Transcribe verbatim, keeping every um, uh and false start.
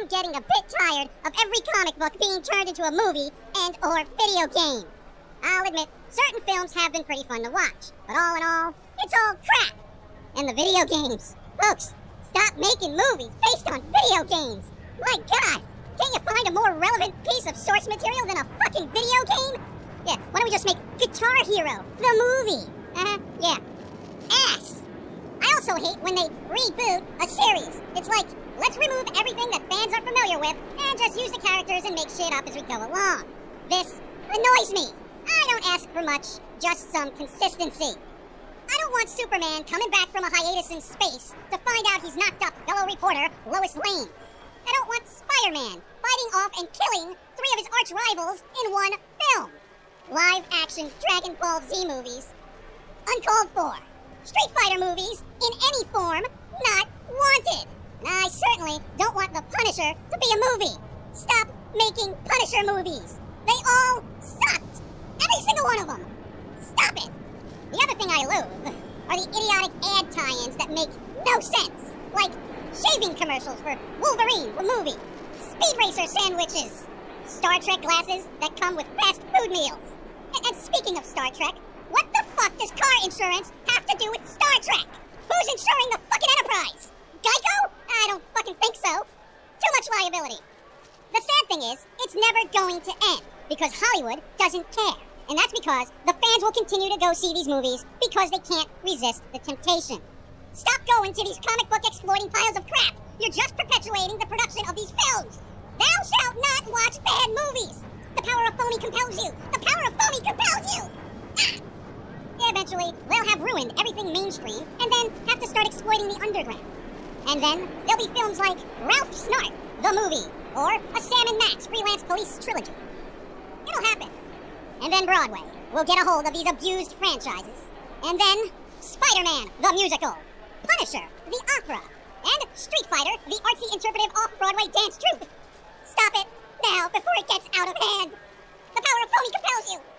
I'm getting a bit tired of every comic book being turned into a movie and or video game. I'll admit, certain films have been pretty fun to watch, but all in all, it's all crap. And the video games. Folks, stop making movies based on video games. My God, can't you find a more relevant piece of source material than a fucking video game? Yeah, why don't we just make Guitar Hero, the movie? Uh-huh, yeah. Ass! I also hate when they reboot a series. It's like, let's remove everything that fans are familiar with and just use the characters and make shit up as we go along. This annoys me. I don't ask for much, just some consistency. I don't want Superman coming back from a hiatus in space to find out he's knocked up fellow reporter Lois Lane. I don't want Spider-Man fighting off and killing three of his arch rivals in one film. Live-action Dragon Ball Z movies, uncalled for. Street Fighter movies, in any form, not wanted. And I certainly don't want The Punisher to be a movie. Stop making Punisher movies. They all sucked. Every single one of them. Stop it. The other thing I loathe are the idiotic ad tie-ins that make no sense. Like shaving commercials for Wolverine, the movie. Speed Racer sandwiches. Star Trek glasses that come with fast food meals. And, and speaking of Star Trek, what the fuck does car insurance have to do with Star Trek? Who's insuring the fucking Enterprise? Geico? I don't fucking think so. Too much liability. The sad thing is, it's never going to end because Hollywood doesn't care. And that's because the fans will continue to go see these movies because they can't resist the temptation. Stop going to these comic book exploiting piles of crap. You're just perpetuating the production of these films. Thou shalt not watch bad movies. The power of phony compels you. The power of phony compels you. Ah. Eventually, they'll have ruined everything mainstream and then have to start exploiting the underground. And then there'll be films like Ralph Snark, the movie, or a Sam and Max freelance police trilogy. It'll happen. And then Broadway will get a hold of these abused franchises. And then Spider-Man, the musical, Punisher, the opera, and Street Fighter, the artsy interpretive off-Broadway dance troupe. Stop it now before it gets out of hand. The power of phony compels you.